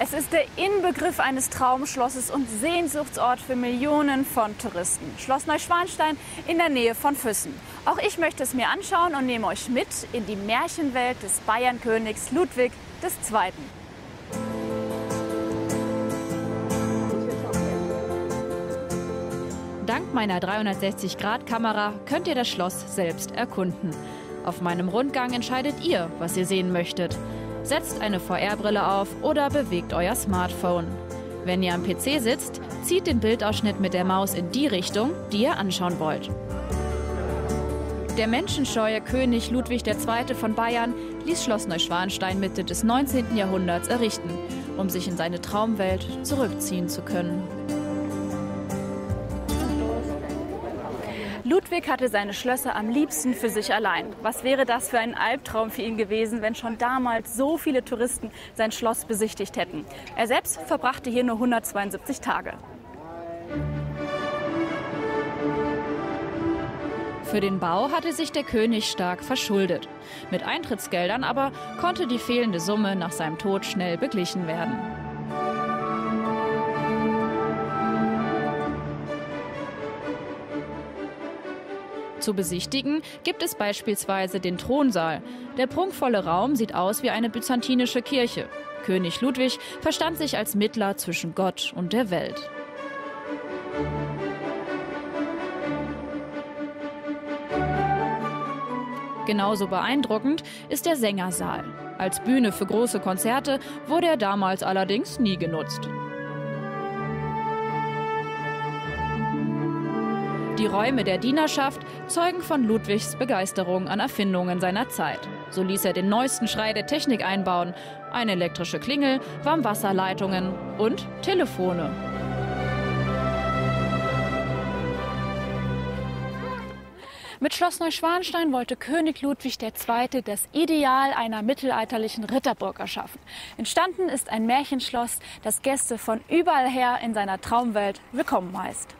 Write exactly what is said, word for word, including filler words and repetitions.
Es ist der Inbegriff eines Traumschlosses und Sehnsuchtsort für Millionen von Touristen. Schloss Neuschwanstein in der Nähe von Füssen. Auch ich möchte es mir anschauen und nehme euch mit in die Märchenwelt des Bayernkönigs Ludwig der Zweite Dank meiner dreihundertsechzig Grad Kamera könnt ihr das Schloss selbst erkunden. Auf meinem Rundgang entscheidet ihr, was ihr sehen möchtet. Setzt eine V R-Brille auf oder bewegt euer Smartphone. Wenn ihr am P C sitzt, zieht den Bildausschnitt mit der Maus in die Richtung, die ihr anschauen wollt. Der menschenscheue König Ludwig der Zweite von Bayern ließ Schloss Neuschwanstein Mitte des neunzehnten Jahrhunderts errichten, um sich in seine Traumwelt zurückziehen zu können. Ludwig hatte seine Schlösser am liebsten für sich allein. Was wäre das für ein Albtraum für ihn gewesen, wenn schon damals so viele Touristen sein Schloss besichtigt hätten. Er selbst verbrachte hier nur hundertzweiundsiebzig Tage. Für den Bau hatte sich der König stark verschuldet. Mit Eintrittsgeldern aber konnte die fehlende Summe nach seinem Tod schnell beglichen werden. Zu besichtigen gibt es beispielsweise den Thronsaal. Der prunkvolle Raum sieht aus wie eine byzantinische Kirche. König Ludwig verstand sich als Mittler zwischen Gott und der Welt. Genauso beeindruckend ist der Sängersaal. Als Bühne für große Konzerte wurde er damals allerdings nie genutzt. Die Räume der Dienerschaft zeugen von Ludwigs Begeisterung an Erfindungen seiner Zeit. So ließ er den neuesten Schrei der Technik einbauen, eine elektrische Klingel, Warmwasserleitungen und Telefone. Mit Schloss Neuschwanstein wollte König Ludwig der Zweite das Ideal einer mittelalterlichen Ritterburg erschaffen. Entstanden ist ein Märchenschloss, das Gäste von überall her in seiner Traumwelt willkommen heißt.